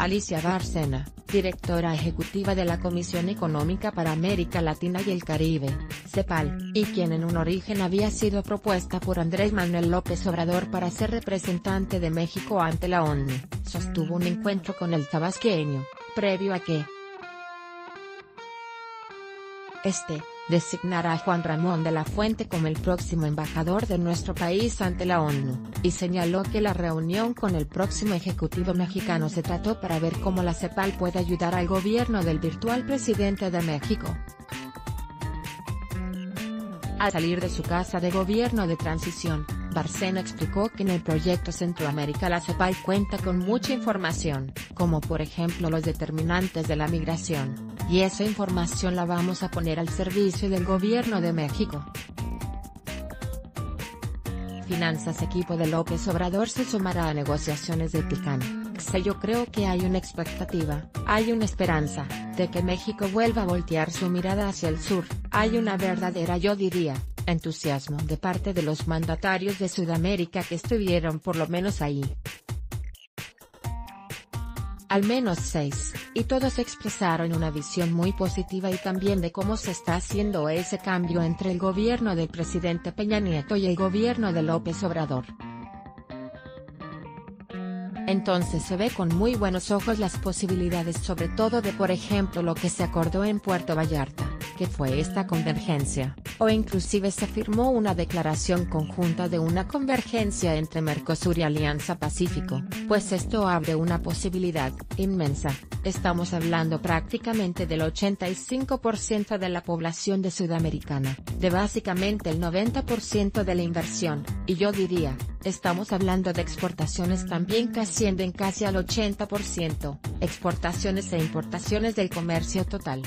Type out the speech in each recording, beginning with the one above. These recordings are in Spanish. Alicia Bárcena, directora ejecutiva de la Comisión Económica para América Latina y el Caribe, CEPAL, y quien en un origen había sido propuesta por Andrés Manuel López Obrador para ser representante de México ante la ONU, sostuvo un encuentro con el tabasqueño, previo a que este designará a Juan Ramón de la Fuente como el próximo embajador de nuestro país ante la ONU, y señaló que la reunión con el próximo ejecutivo mexicano se trató para ver cómo la CEPAL puede ayudar al gobierno del virtual presidente de México a salir de su casa de gobierno de transición. Bárcena explicó que en el proyecto Centroamérica la CEPAL cuenta con mucha información, como por ejemplo los determinantes de la migración, y esa información la vamos a poner al servicio del gobierno de México. Finanzas. Equipo de López Obrador se sumará a negociaciones de Pican. Yo creo que hay una expectativa, hay una esperanza, de que México vuelva a voltear su mirada hacia el sur. Hay una verdadera, yo diría, entusiasmo de parte de los mandatarios de Sudamérica que estuvieron por lo menos ahí. Al menos 6, y todos expresaron una visión muy positiva y también de cómo se está haciendo ese cambio entre el gobierno del presidente Peña Nieto y el gobierno de López Obrador. Entonces se ve con muy buenos ojos las posibilidades, sobre todo de por ejemplo lo que se acordó en Puerto Vallarta, que fue esta convergencia, o inclusive se firmó una declaración conjunta de una convergencia entre Mercosur y Alianza Pacífico, pues esto abre una posibilidad inmensa. Estamos hablando prácticamente del 85% de la población de Sudamericana, de básicamente el 90% de la inversión, y yo diría, estamos hablando de exportaciones también que ascienden casi al 80%, exportaciones e importaciones del comercio total.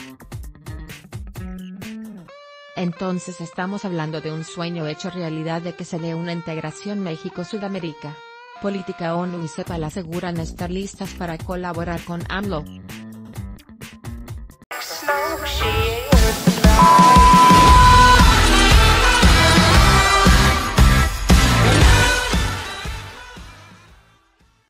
Entonces estamos hablando de un sueño hecho realidad de que se dé una integración México-Sudamérica. Política. ONU y CEPAL aseguran estar listas para colaborar con AMLO.